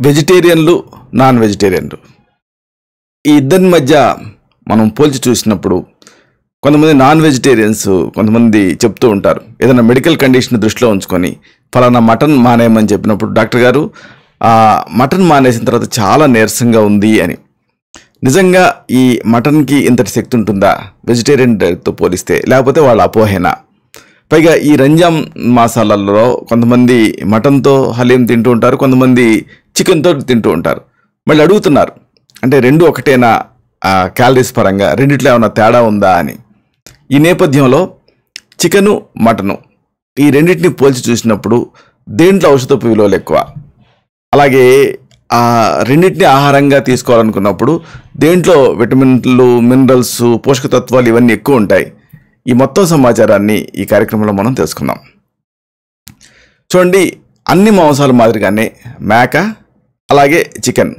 వెజిటేరియన్లు non వెజిటేరియన్లు ఈ ఇద్దరి మధ్య మనం పోల్చి చూసినప్పుడు కొంతమంది నాన్ వెజిటేరియన్స్ కొంతమంది చెప్తూ ఉంటారు ఏదైనా మెడికల్ కండిషన్ దృష్టిలో ఉంచుకొని ఫలానా మటన్ మానేయమని చెప్పినప్పుడు డాక్టర్ గారు ఆ మటన్ మానేసిన తర్వాత చాలా నీరసంగా ఉంది అని. నిజంగా ఈ మటన్కి ఇంతటి శక్తి ఉంటుందా వెజిటేరియన్ డైట్తో పోలిస్తే, లేకపోతే వాళ్ళ అపోహేనా? పైగా ఈ రంజాన్ మాసాలలో కొంతమంది మటన్తో హలీం తింటూ ఉంటారు, కొంతమంది చికెన్తో తింటూ ఉంటారు. మళ్ళీ అడుగుతున్నారు అంటే రెండు ఒకటేనా, క్యాలరీస్ పరంగా రెండిట్లో ఏమైనా తేడా ఉందా అని. ఈ నేపథ్యంలో చికెను మటను ఈ రెండింటిని పోల్చి చూసినప్పుడు దేంట్లో ఔషధపు విలువలు ఎక్కువ, అలాగే ఆ రెండింటిని ఆహారంగా తీసుకోవాలనుకున్నప్పుడు దేంట్లో విటమిన్లు మినరల్స్ పోషకతత్వాలు ఇవన్నీ ఎక్కువ ఉంటాయి, ఈ మొత్తం సమాచారాన్ని ఈ కార్యక్రమంలో మనం తెలుసుకుందాం. చూడండి, అన్ని మాంసాల మాదిరిగానే మేక అలాగే చికెన్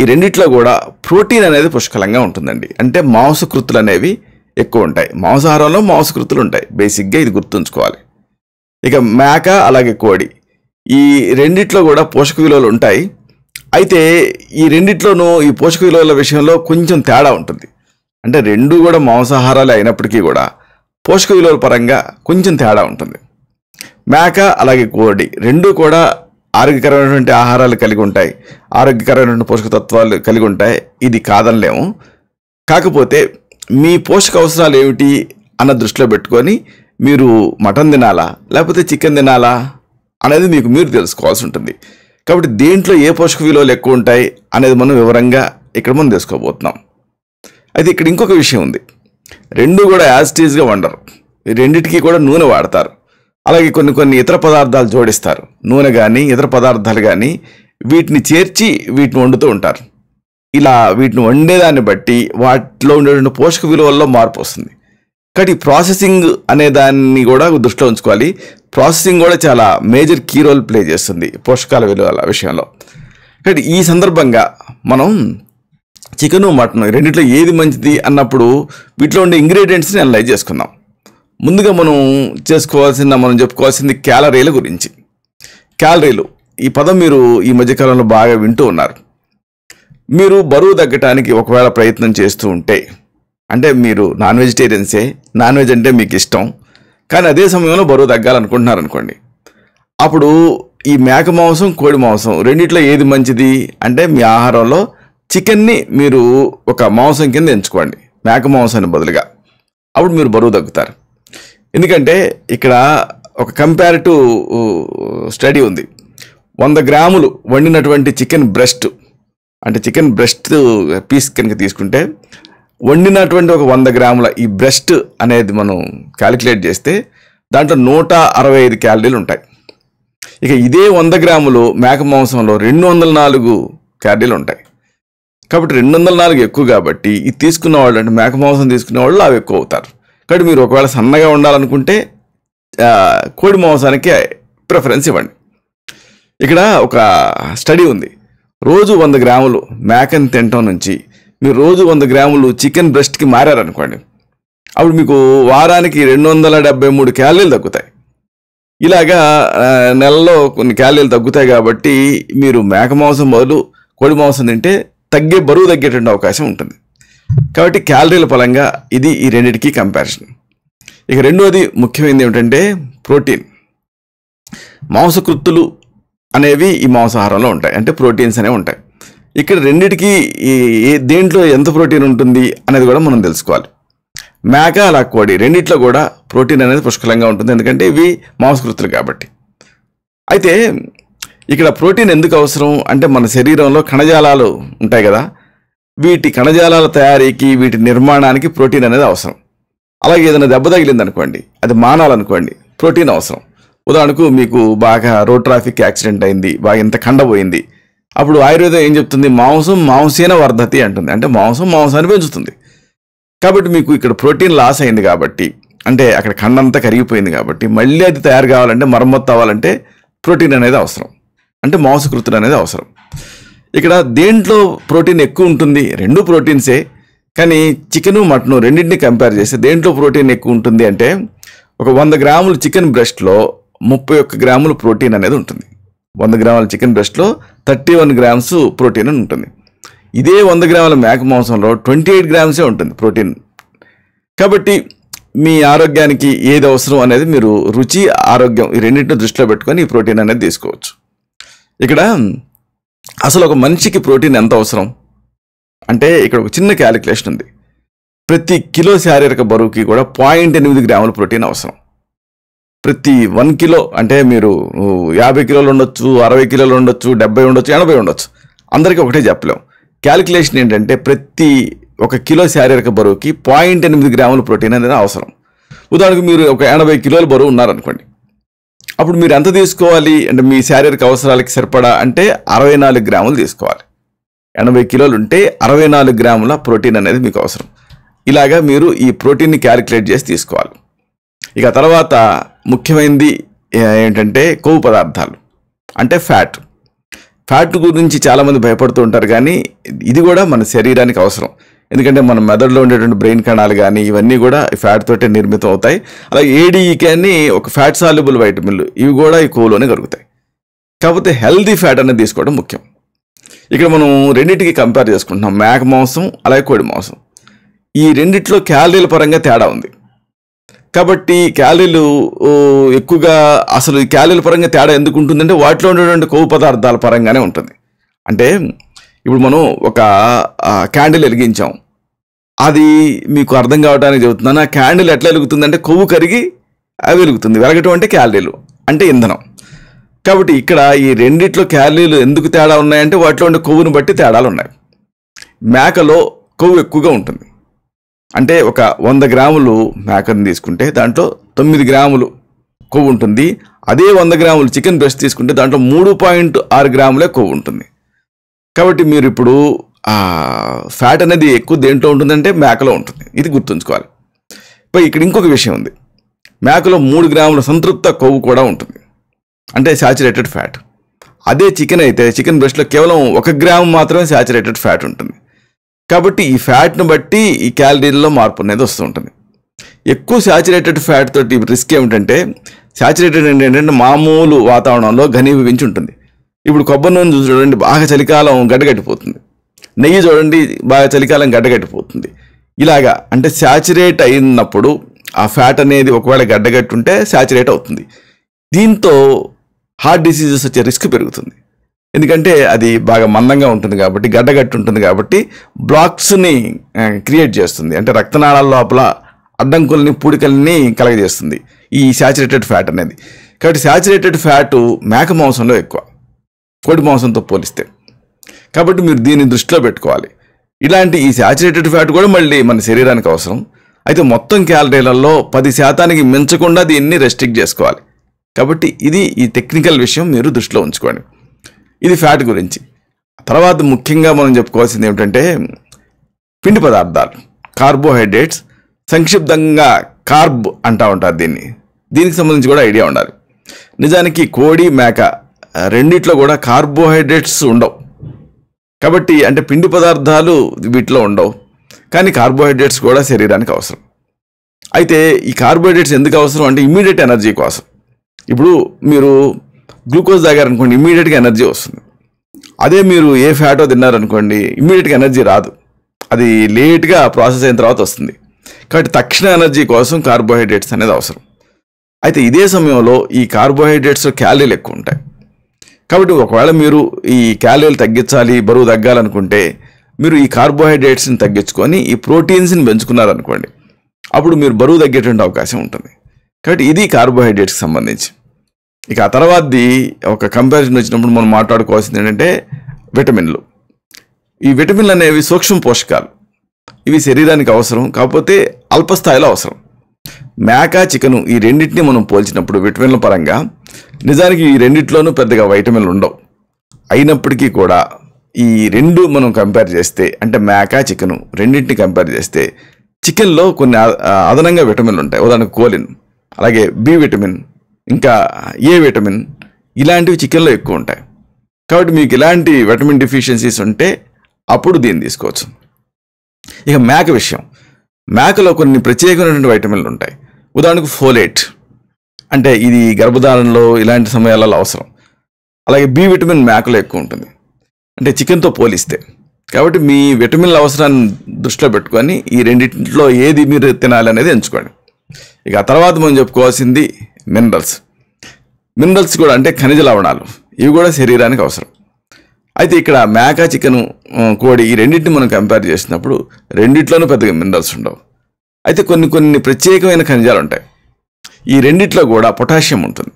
ఈ రెండిట్లో కూడా ప్రోటీన్ అనేది పుష్కలంగా ఉంటుందండి. అంటే మాంసకృతులు అనేవి ఎక్కువ ఉంటాయి, మాంసాహారంలో మాంసకృతులు ఉంటాయి, బేసిక్గా ఇది గుర్తుంచుకోవాలి. ఇక మేక అలాగే కోడి ఈ రెండిట్లో కూడా పోషక విలువలు ఉంటాయి. అయితే ఈ రెండిట్లోనూ ఈ పోషక విలువల విషయంలో కొంచెం తేడా ఉంటుంది. అంటే రెండు కూడా మాంసాహారాలు అయినప్పటికీ కూడా పోషక విలువల పరంగా కొంచెం తేడా ఉంటుంది. మేక అలాగే కోడి రెండు కూడా ఆరోగ్యకరమైనటువంటి ఆహారాలు కలిగి ఉంటాయి, ఆరోగ్యకరమైనటువంటి పోషకతత్వాలు కలిగి ఉంటాయి, ఇది కాదనలేము. కాకపోతే మీ పోషక అవసరాలు ఏమిటి అన్న దృష్టిలో పెట్టుకొని మీరు మటన్ తినాలా లేకపోతే చికెన్ తినాలా అనేది మీకు మీరు తెలుసుకోవాల్సి ఉంటుంది. కాబట్టి దేంట్లో ఏ పోషక విలువలు ఎక్కువ ఉంటాయి అనేది మనం వివరంగా ఇక్కడ మనం తెలుసుకోబోతున్నాం. అయితే ఇక్కడ ఇంకొక విషయం ఉంది, రెండు కూడా యాజిటీజ్గా వండరు, రెండింటికి కూడా నూనె వాడతారు, అలాగే కొన్ని ఇతర పదార్థాలు జోడిస్తారు, నూనె కానీ ఇతర పదార్థాలు కానీ వీటిని చేర్చి వీటిని వండుతూ ఉంటారు. ఇలా వీటిని వండేదాన్ని బట్టి వాటిలో ఉండేటువంటి పోషక విలువల్లో మార్పు వస్తుంది. కాబట్టి ప్రాసెసింగ్ అనే దాన్ని కూడా దృష్టిలో ఉంచుకోవాలి. ప్రాసెసింగ్ కూడా చాలా మేజర్ కీ రోల్ ప్లే చేస్తుంది పోషకాల విలువల విషయంలో. కాబట్టి ఈ సందర్భంగా మనం చికెను మటన్ రెండిట్లో ఏది మంచిది అన్నప్పుడు వీటిలో ఉండే ఇంగ్రీడియంట్స్ని అనలైజ్ చేసుకుందాం. ముందుగా మనం చెప్పుకోవాల్సింది క్యాలరీల గురించి. క్యాలరీలు ఈ పదం మీరు ఈ మధ్యకాలంలో బాగా వింటూ ఉన్నారు. మీరు బరువు తగ్గటానికి ఒకవేళ ప్రయత్నం చేస్తూ ఉంటే, అంటే మీరు నాన్ వెజిటేరియన్సే, నాన్ వెజ్ అంటే మీకు ఇష్టం, కానీ అదే సమయంలో బరువు తగ్గాలనుకుంటున్నారు అనుకోండి, అప్పుడు ఈ మేక మాంసం కోడి మాంసం రెండిట్లో ఏది మంచిది అంటే మీ ఆహారంలో చికెన్ని మీరు ఒక మాంసం కింద ఎంచుకోండి మేక మాంసాన్ని బదులుగా, అప్పుడు మీరు బరువు తగ్గుతారు. ఎందుకంటే ఇక్కడ ఒక కంపారిటివ్ స్టడీ ఉంది. 100 గ్రాములు వండినటువంటి చికెన్ బ్రెస్ట్, అంటే చికెన్ బ్రెస్ట్ పీస్ కనుక తీసుకుంటే వండినటువంటి ఒక 100 గ్రాముల ఈ బ్రెస్ట్ అనేది మనం క్యాలిక్యులేట్ చేస్తే దాంట్లో 165 క్యాలరీలు ఉంటాయి. ఇక ఇదే 100 గ్రాములు మేక మాంసంలో 204 క్యాలరీలు ఉంటాయి. కాబట్టి 204 ఎక్కువ, కాబట్టి ఇది తీసుకున్న వాళ్ళు అంటే మేక మాంసం తీసుకునే వాళ్ళు అవి ఎక్కువ అవుతారు. కాబట్టి మీరు ఒకవేళ సన్నగా ఉండాలనుకుంటే కోడి మాంసానికి ప్రిఫరెన్స్ ఇవ్వండి. ఇక్కడ ఒక స్టడీ ఉంది, రోజు 100 గ్రాములు మేకను తినటం నుంచి మీరు రోజు 100 గ్రాములు చికెన్ బ్రెస్ట్కి మారారనుకోండి, అప్పుడు మీకు వారానికి 273 క్యాలరీలు తగ్గుతాయి. ఇలాగా నెలలో కొన్ని క్యాలరీలు తగ్గుతాయి. కాబట్టి మీరు మేక మాంసం బదులు కోడి మాంసం తింటే బరువు తగ్గేటువంటి అవకాశం ఉంటుంది. కాబట్టి క్యాలరీల పరంగా ఇది ఈ రెండింటికి కంపారిజన్. ఇక రెండవది ముఖ్యమైనది ఏమిటంటే ప్రోటీన్. మాంసకృత్తులు అనేవి ఈ మాంసాహారంలో ఉంటాయి, అంటే ప్రోటీన్స్ అనేవి ఉంటాయి. ఇక్కడ రెండింటికి దేంట్లో ఎంత ప్రోటీన్ ఉంటుంది అనేది కూడా మనం తెలుసుకోవాలి. మేక అలా కోడి రెండిట్లో కూడా ప్రోటీన్ అనేది పుష్కలంగా ఉంటుంది, ఎందుకంటే ఇవి మాంసకృత్తులు కాబట్టి. అయితే ఇక్కడ ప్రోటీన్ ఎందుకు అవసరం అంటే మన శరీరంలో కణజాలాలు ఉంటాయి కదా, వీటి కణజాలాల తయారీకి వీటి నిర్మాణానికి ప్రోటీన్ అనేది అవసరం. అలాగే ఏదైనా దెబ్బ తగిలిందనుకోండి, అది మానాలనుకోండి, ప్రోటీన్ అవసరం. ఉదాహరణకు మీకు బాగా రోడ్ ట్రాఫిక్ యాక్సిడెంట్ అయింది, బాగా ఇంత కండపోయింది, అప్పుడు ఆయుర్వేదం ఏం చెప్తుంది, మాంసం మాంసేన వర్ధతి అంటుంది, అంటే మాంసం మాంసాన్ని పెంచుతుంది. కాబట్టి మీకు ఇక్కడ ప్రోటీన్ లాస్ అయింది కాబట్టి, అంటే అక్కడ కండంతా కరిగిపోయింది కాబట్టి మళ్ళీ అది తయారు కావాలంటే మరమ్మత్తు అవ్వాలంటే ప్రోటీన్ అనేది అవసరం. అంటే మాంసకృతులు అనేది అవసరం. ఇక్కడ దేంట్లో ప్రోటీన్ ఎక్కువ ఉంటుంది? రెండు ప్రోటీన్సే, కానీ చికెను మటను రెండింటిని కంపేర్ చేస్తే దేంట్లో ప్రోటీన్ ఎక్కువ ఉంటుంది అంటే 100 గ్రాములు చికెన్ బ్రెస్ట్లో 31 గ్రాములు ప్రోటీన్ అనేది ఉంటుంది. 100 గ్రాముల చికెన్ బ్రెస్ట్లో 31 గ్రామ్స్ ప్రోటీన్ అని ఉంటుంది. ఇదే 100 గ్రాముల మేక మాంసంలో 28 గ్రామ్సే ఉంటుంది ప్రోటీన్. కాబట్టి మీ ఆరోగ్యానికి ఏది అవసరం అనేది మీరు రుచి, ఆరోగ్యం ఈ రెండింటిని దృష్టిలో పెట్టుకొని ఈ ప్రోటీన్ అనేది తీసుకోవచ్చు. ఇక్కడ అసలు ఒక మనిషికి ప్రోటీన్ ఎంత అవసరం అంటే ఇక్కడ ఒక చిన్న క్యాలిక్యులేషన్ ఉంది. ప్రతి కిలో శారీరక బరువుకి కూడా 0.8 గ్రాముల ప్రోటీన్ అవసరం. ప్రతి 1 కిలో అంటే మీరు 50 కిలోలు ఉండొచ్చు, 60 కిలోలు ఉండొచ్చు, 70 ఉండొచ్చు, 80 ఉండొచ్చు, అందరికీ ఒకటే చెప్పలేము. క్యాలిక్యులేషన్ ఏంటంటే ప్రతి 1 కిలో శారీరక బరువుకి 0.8 గ్రాముల ప్రోటీన్ అనేది అవసరం. ఉదాహరణకు మీరు ఒక 80 కిలోల బరువు ఉన్నారనుకోండి, అప్పుడు మీరు ఎంత తీసుకోవాలి అంటే మీ శారీరక అవసరాలకి సరిపడా అంటే 64 గ్రాములు తీసుకోవాలి. 80 కిలోలు ఉంటే 64 గ్రాముల ప్రోటీన్ అనేది మీకు అవసరం. ఇలాగా మీరు ఈ ప్రోటీన్ని క్యాలిక్యులేట్ చేసి తీసుకోవాలి. ఇక తర్వాత ముఖ్యమైనది ఏంటంటే కొవ్వు పదార్థాలు అంటే ఫ్యాట్. ఫ్యాట్ గురించి చాలామంది భయపడుతూ ఉంటారు, కానీ ఇది కూడా మన శరీరానికి అవసరం. ఎందుకంటే మన మెదడులో ఉండేటువంటి బ్రెయిన్ కణాలు కానీ ఇవన్నీ కూడా ఫ్యాట్ తోటే నిర్మితం అవుతాయి. అలాగే ADE అని ఒక ఫ్యాట్ సాల్యుబుల్ వైటమిన్లు ఇవి కూడా ఈ కొవ్వులోనే దొరుకుతాయి. కాకపోతే హెల్దీ ఫ్యాట్ అనేది తీసుకోవడం ముఖ్యం. ఇక్కడ మనం రెండింటికి కంపేర్ చేసుకుంటున్నాం, మేక మాంసం అలాగే కోడి మాంసం. ఈ రెండిట్లో క్యాలరీల పరంగా తేడా ఉంది. కాబట్టి క్యాలరీలు ఎక్కువగా అసలు ఈ క్యాలరీల పరంగా తేడా ఎందుకు ఉంటుందంటే వాటిలో ఉండేటువంటి కొవ్వు పదార్థాల పరంగానే ఉంటుంది. అంటే ఇప్పుడు మనం ఒక క్యాండిల్ వెలిగించాం, అది మీకు అర్థం కావడానికి చెబుతున్నాను. ఆ క్యాండిల్ ఎట్లా వెలుగుతుందంటే కొవ్వు కరిగి అవి వెలుగుతుంది. వెలగటం అంటే క్యాలరీలు అంటే ఇంధనం. కాబట్టి ఇక్కడ ఈ రెండిట్లో క్యాలరీలు ఎందుకు తేడా ఉన్నాయంటే వాటిలో ఉండే కొవ్వును బట్టి తేడాలు ఉన్నాయి. మేకలో కొవ్వు ఎక్కువగా ఉంటుంది. అంటే 100 గ్రాములు మేకను తీసుకుంటే దాంట్లో 9 గ్రాములు కొవ్వు ఉంటుంది. అదే 100 గ్రాములు చికెన్ బ్రెస్ట్ తీసుకుంటే దాంట్లో 3.6 గ్రాములే కొవ్వు ఉంటుంది. కాబట్టి మీరు ఇప్పుడు ఫ్యాట్ అనేది ఎక్కువ దేంట్లో ఉంటుందంటే మేకలో ఉంటుంది. ఇది గుర్తుంచుకోవాలి. ఇక్కడ ఇంకొక విషయం ఉంది, మేకలో 3 గ్రాముల సంతృప్త కొవ్వు కూడా ఉంటుంది అంటే శాచురేటెడ్ ఫ్యాట్. అదే చికెన్ అయితే చికెన్ బ్రెస్ట్లో కేవలం 1 గ్రాము మాత్రమే శాచురేటెడ్ ఫ్యాట్ ఉంటుంది. కాబట్టి ఈ ఫ్యాట్ను బట్టి ఈ క్యాలరీల్లో మార్పు అనేది వస్తూ ఉంటుంది. ఎక్కువ శాచురేటెడ్ ఫ్యాట్ తోటి రిస్క్ ఏమిటంటే శాచురేటెడ్ ఏంటంటే మామూలు వాతావరణంలో ఘనీభవించి ఉంటుంది. ఇప్పుడు కొబ్బరి నూనె చూడండి, బాగా చలికాలం గడ్డగట్టిపోతుంది. నెయ్యి చూడండి, బాగా చలికాలం గడ్డగట్టిపోతుంది. ఇలాగా అంటే శాచురేట్ అయినప్పుడు ఆ ఫ్యాట్ అనేది ఒకవేళ గడ్డగట్టుంటే శాచురేట్ అవుతుంది. దీంతో హార్ట్ డిసీజెస్ వచ్చే రిస్క్ పెరుగుతుంది. ఎందుకంటే అది బాగా మందంగా ఉంటుంది కాబట్టి, గడ్డగట్టు ఉంటుంది కాబట్టి బ్లాక్స్ని క్రియేట్ చేస్తుంది. అంటే రక్తనాళాల లోపల అడ్డంకుల్ని, పూడికల్ని కలగజేస్తుంది ఈ శాచురేటెడ్ ఫ్యాట్ అనేది. కాబట్టి శాచురేటెడ్ ఫ్యాటు మేక మాంసంలో ఎక్కువ కోడి మాంసంతో పోలిస్తే. కాబట్టి మీరు దీన్ని దృష్టిలో పెట్టుకోవాలి. ఇలాంటి ఈ శాచురేటెడ్ ఫ్యాట్ కూడా మళ్ళీ మన శరీరానికి అవసరం. అయితే మొత్తం క్యాలరీలలో 10% మించకుండా దీన్ని రెస్ట్రిక్ట్ చేసుకోవాలి. కాబట్టి ఇది ఈ టెక్నికల్ విషయం మీరు దృష్టిలో ఉంచుకోండి. ఇది ఫ్యాట్ గురించి. తర్వాత ముఖ్యంగా మనం చెప్పుకోవాల్సింది ఏమిటంటే పిండి పదార్థాలు, కార్బోహైడ్రేట్స్, సంక్షిప్తంగా కార్బ్ అంటూ ఉంటారు దీన్ని. దీనికి సంబంధించి కూడా ఐడియా ఉండాలి. నిజానికి కోడి మేక రెండిట్లో కూడా కార్బోహైడ్రేట్స్ ఉండవు. కాబట్టి అంటే పిండి పదార్థాలు వీటిలో ఉండవు, కానీ కార్బోహైడ్రేట్స్ కూడా శరీరానికి అవసరం. అయితే ఈ కార్బోహైడ్రేట్స్ ఎందుకు అవసరం అంటే ఇమ్మీడియట్ ఎనర్జీ కోసం. ఇప్పుడు మీరు గ్లూకోజ్ తాగారనుకోండి, ఇమ్మీడియట్గా ఎనర్జీ వస్తుంది. అదే మీరు ఏ ఫ్యాటో తిన్నారనుకోండి, ఇమ్మీడియట్గా ఎనర్జీ రాదు, అది లేట్గా ప్రాసెస్ అయిన తర్వాత వస్తుంది. కాబట్టి తక్షణ ఎనర్జీ కోసం కార్బోహైడ్రేట్స్ అనేది అవసరం. అయితే ఇదే సమయంలో ఈ కార్బోహైడ్రేట్స్లో క్యాలరీలు ఎక్కువ ఉంటాయి. కాబట్టి ఒకవేళ మీరు ఈ క్యాలరీలు తగ్గించాలి, బరువు తగ్గాలనుకుంటే మీరు ఈ కార్బోహైడ్రేట్స్ని తగ్గించుకొని ఈ ప్రోటీన్స్ని పెంచుకున్నారనుకోండి, అప్పుడు మీరు బరువు తగ్గేటువంటి అవకాశం ఉంటుంది. కాబట్టి ఇది కార్బోహైడ్రేట్స్కి సంబంధించి. ఇక ఆ తర్వాతది ఒక కంపారిజన్ వచ్చినప్పుడు మనం మాట్లాడుకోవాల్సింది ఏంటంటే విటమిన్లు. ఈ విటమిన్లు అనేవి సూక్ష్మ పోషకాలు, ఇవి శరీరానికి అవసరం, కాకపోతే అల్పస్థాయిలో అవసరం. మేక చికెను ఈ రెండింటిని మనం పోల్చినప్పుడు విటమిన్ల పరంగా నిజానికి ఈ రెండిట్లోనూ పెద్దగా వైటమిన్లు ఉండవు. అయినప్పటికీ కూడా ఈ రెండు మనం కంపేర్ చేస్తే అంటే మేక చికెను రెండింటిని కంపేర్ చేస్తే చికెన్లో కొన్ని అదనంగా విటమిన్లు ఉంటాయి. ఉదాహరణకు కోలిన్, అలాగే B విటమిన్, ఇంకా A విటమిన్ ఇలాంటివి చికెన్లో ఎక్కువ ఉంటాయి. కాబట్టి మీకు ఇలాంటి విటమిన్ డెఫిషియన్సీస్ ఉంటే అప్పుడు దీన్ని తీసుకోవచ్చు. ఇక మేక విషయం, మేకలో కొన్ని ప్రత్యేకమైనటువంటి వైటమిన్లు ఉంటాయి. ఉదాహరణకు ఫోలేట్, అంటే ఇది గర్భధారణలో ఇలాంటి సమయాలలో అవసరం. అలాగే బి విటమిన్ మేకలో ఎక్కువ ఉంటుంది, అంటే చికెన్తో పోలిస్తే. కాబట్టి మీ విటమిన్ల అవసరాన్ని దృష్టిలో పెట్టుకొని ఈ రెండింటిలో ఏది మీరు తినాలి అనేది ఎంచుకోండి. ఇక ఆ తర్వాత మనం చెప్పుకోవాల్సింది మినరల్స్. మినరల్స్ కూడా అంటే ఖనిజ లవణాలు, ఇవి కూడా శరీరానికి అవసరం. అయితే ఇక్కడ మేక, చికెను, కోడి, ఈ రెండింటిని మనం కంపేర్ చేసినప్పుడు రెండిట్లోనూ పెద్దగా మినరల్స్ ఉండవు. అయితే కొన్ని కొన్ని ప్రత్యేకమైన ఖనిజాలు ఉంటాయి. ఈ రెండిట్లో కూడా పొటాషియం ఉంటుంది,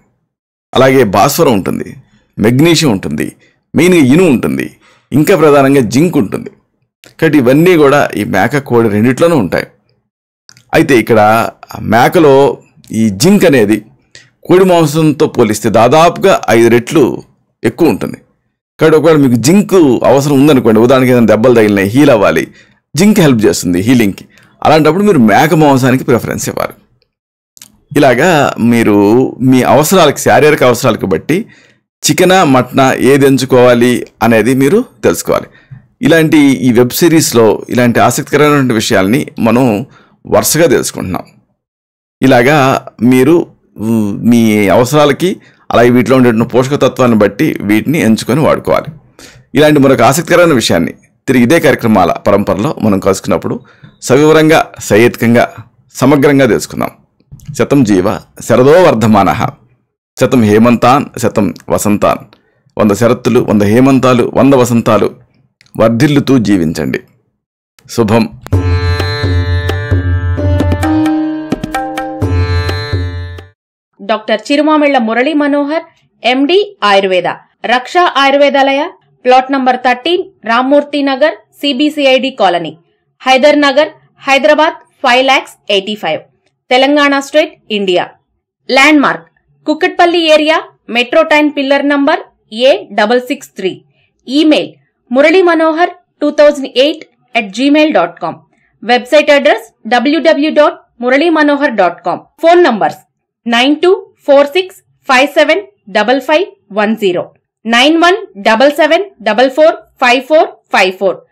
అలాగే భాస్వరం ఉంటుంది, మెగ్నీషియం ఉంటుంది, మెయిన్గా ఇను ఉంటుంది, ఇంకా ప్రధానంగా జింక్ ఉంటుంది. కాబట్టి ఇవన్నీ కూడా ఈ మేక, కోడి రెండిట్లోనూ ఉంటాయి. అయితే ఇక్కడ మేకలో ఈ జింక్ అనేది కోడి మాంసంతో పోలిస్తే దాదాపుగా 5 రెట్లు ఎక్కువ ఉంటుంది. కాబట్టి ఒకవేళ మీకు జింక్ అవసరం ఉందనుకోండి, ఉదాహరణకి ఏదైనా దెబ్బలు తగిలినాయి, హీల్ అవ్వాలి, జింక్ హెల్ప్ చేస్తుంది హీలింగ్కి. అలాంటప్పుడు మీరు మేక మాంసానికి ప్రిఫరెన్స్ ఇవ్వాలి. ఇలాగా మీరు మీ అవసరాలకు, శారీరక అవసరాలకు బట్టి చికెనా మటనా ఏది ఎంచుకోవాలి అనేది మీరు తెలుసుకోవాలి. ఇలాంటి ఈ వెబ్ సిరీస్లో ఇలాంటి ఆసక్తికరమైనటువంటి విషయాల్ని మనం వరుసగా తెలుసుకుంటున్నాం. ఇలాగా మీరు మీ అవసరాలకి, అలాగే వీటిలో ఉండేటువంటి పోషకతత్వాన్ని బట్టి వీటిని ఎంచుకొని వాడుకోవాలి. ఇలాంటి మరొక ఆసక్తికరమైన విషయాన్ని తిరిగి ఇదే కార్యక్రమాల పరంపరలో మనం కలుసుకున్నప్పుడు సవివరంగా, సహేతుకంగా, సమగ్రంగా తెలుసుకుందాం. శతం జీవ శరదో వర్ధమానః, శతం హేమంతాన్ శతం వసంతాన్, 100 శరత్తులు, 100 హేమంతాలు, 100 వసంతాలు వర్ధిల్లుతూ జీవించండి. శుభం. Doctor Chirumamilla Murali Manohar, MD, Ayurveda, Raksha Ayurvedalaya, plot number 13, Rammurthy Nagar, CBCID colony, Hyder Nagar, Hyderabad, 5,85,000, Telangana state, India. Landmark Kukatpally area, metro train pillar number A663. Email murali_manohar2008@gmail.com. Website address www.murali_manohar.com. Phone numbers 9246575510, 9177445454.